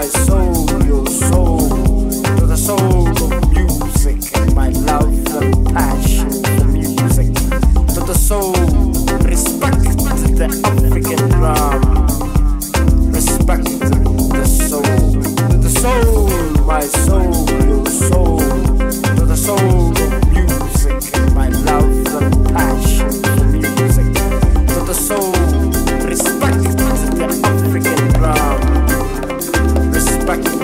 my soul, your soul, to the soul of music, my love and passion for music, to the soul, respect the African drum, respect the soul, to the soul, my soul, your soul, to the soul of music, my love and passion for music, to the soul, respect the African drum, respect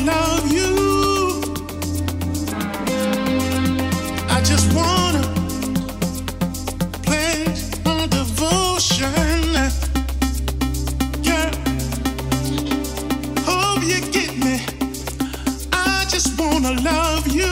love you. I just wanna pledge my devotion. Yeah, hope you get me. I just wanna love you.